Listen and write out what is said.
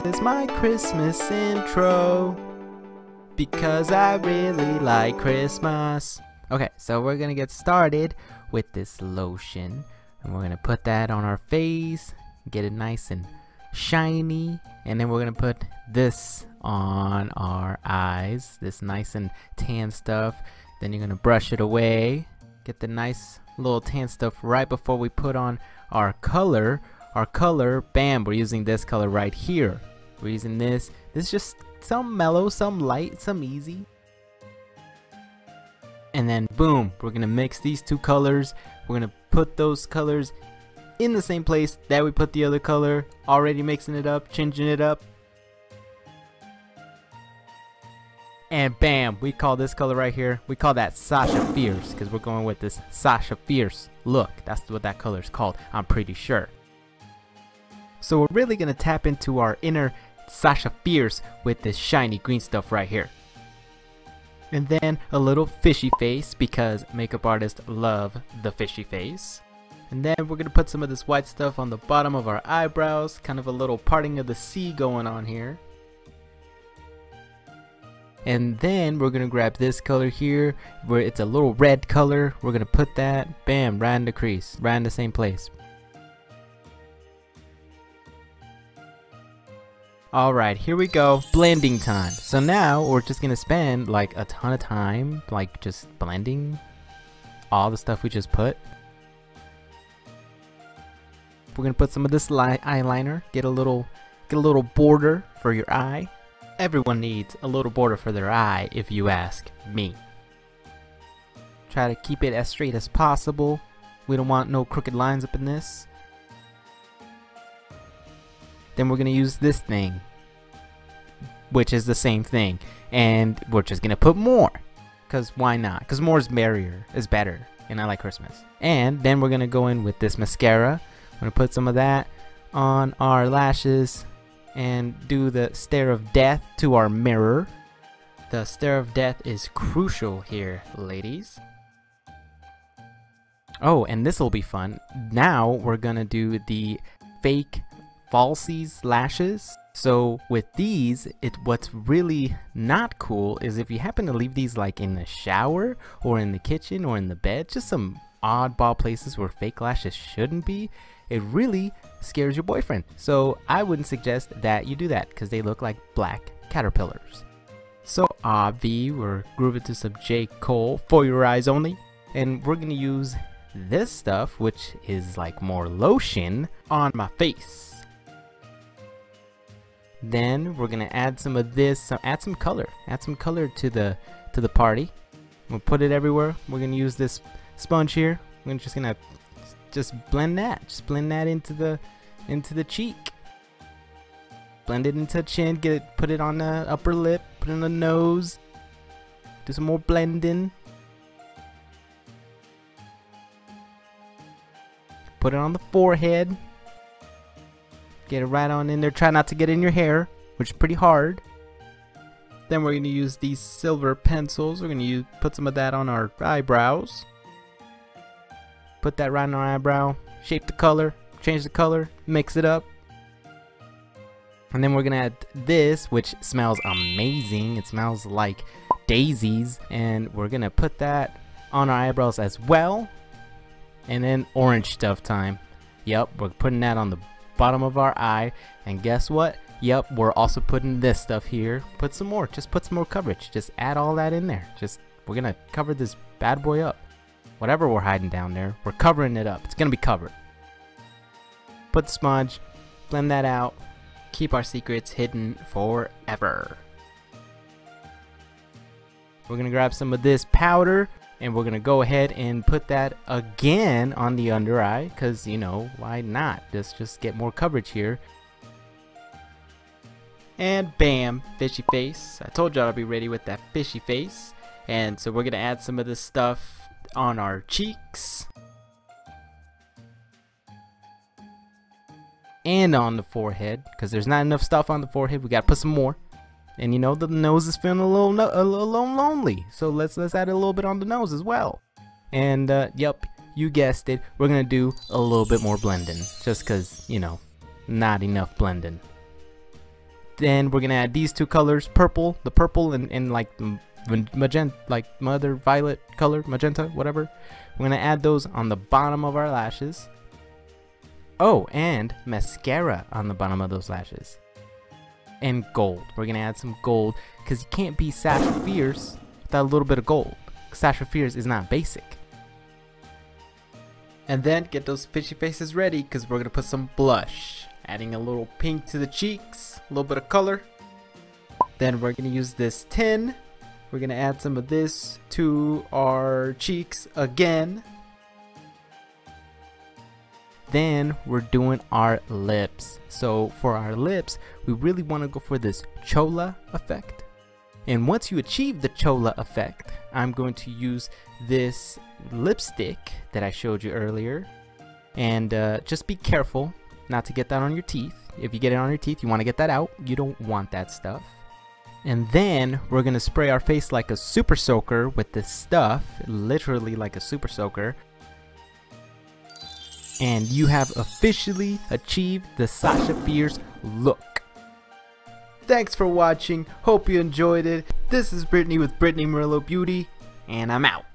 This is my Christmas intro because I really like Christmas. Okay, so we're gonna get started with this lotion, and we're gonna put that on our face, get it nice and shiny, and then we're gonna put this on our eyes, this nice and tan stuff. Then you're gonna brush it away, get the nice little tan stuff right before we put on our color. Bam, we're using this color right here. We're using this is just some mellow, some light, some easy. And then boom, we're gonna mix these two colors. We're gonna put those colors in the same place that we put the other color, already mixing it up, changing it up. And bam, we call this color right here, we call that Sasha Fierce, because we're going with this Sasha Fierce look. That's what that color is called, I'm pretty sure. So we're really gonna tap into our inner Sasha Fierce with this shiny green stuff right here. And then a little fishy face, because makeup artists love the fishy face. And then we're gonna put some of this white stuff on the bottom of our eyebrows, kind of a little parting of the sea going on here. And then we're gonna grab this color here, where it's a little red color. We're gonna put that, bam, right in the crease, right in the same place. Alright, here we go, blending time. So now we're just gonna spend like a ton of time, like just blending all the stuff we just put. We're gonna put some of this eyeliner, get a little border for your eye. Everyone needs a little border for their eye, if you ask me. Try to keep it as straight as possible. We don't want no crooked lines up in this. Then we're gonna use this thing, which is the same thing, and we're just gonna put more, because why not? Because more is merrier, is better, and I like Christmas. And then we're gonna go in with this mascara. I'm gonna put some of that on our lashes and do the stare of death to our mirror. The stare of death is crucial here, ladies. Oh, and this will be fun. Now we're gonna do the fake falsies lashes. So with these, what's really not cool is if you happen to leave these like in the shower or in the kitchen or in the bed, just some oddball places where fake lashes shouldn't be, it really scares your boyfriend. So I wouldn't suggest that you do that, because they look like black caterpillars. So obvi, we're grooving to some J. Cole, For Your Eyes Only, and we're gonna use this stuff, which is like more lotion, on my face. Then we're gonna add some of this, add some color to the party. We'll put it everywhere. We're gonna use this sponge here. We're just gonna blend that into the cheek. Blend it into the chin. Put it on the upper lip. Put it on the nose. Do some more blending. Put it on the forehead. Get it right on in there. Try not to get in your hair, which is pretty hard. Then we're going to use these silver pencils. We're going to put some of that on our eyebrows. Put that right on our eyebrow. Shape the color. Change the color. Mix it up. And then we're going to add this, which smells amazing. It smells like daisies. And we're going to put that on our eyebrows as well. And then orange stuff time. Yep, we're putting that on the bottom of our eye, and guess what? Yep, we're also putting this stuff here. Put some more, just put some more coverage, just add all that in there. We're gonna cover this bad boy up. Whatever we're hiding down there, we're covering it up. It's gonna be covered. Put the smudge, blend that out, keep our secrets hidden forever. We're gonna grab some of this powder, and we're gonna go ahead and put that again on the under eye, because, you know, why not? Let's just get more coverage here. And bam, fishy face. I told y'all I'd be ready with that fishy face. And so we're gonna add some of this stuff on our cheeks and on the forehead, because there's not enough stuff on the forehead. We gotta put some more. And you know, the nose is feeling a little lonely, so let's add a little bit on the nose as well. And yep, you guessed it, we're gonna do a little bit more blending, just cause, you know, not enough blending. Then we're gonna add these two colors, purple, the purple and like magenta, like mother violet color, magenta, whatever. We're gonna add those on the bottom of our lashes. Oh, and mascara on the bottom of those lashes. And gold. We're gonna add some gold because you can't be Sasha Fierce without a little bit of gold. Sasha Fierce is not basic. And then get those fishy faces ready because we're gonna put some blush. Adding a little pink to the cheeks, a little bit of color. Then we're gonna use this tin. We're gonna add some of this to our cheeks again. Then we're doing our lips. So for our lips, we really want to go for this chola effect. And once you achieve the chola effect, I'm going to use this lipstick that I showed you earlier. And just be careful not to get that on your teeth. If you get it on your teeth, you want to get that out. You don't want that stuff. And then we're going to spray our face like a super soaker with this stuff, literally like a super soaker. And you have officially achieved the Sasha Fierce look. Thanks for watching. Hope you enjoyed it. This is Britny with Britny Murillo Beauty, and I'm out.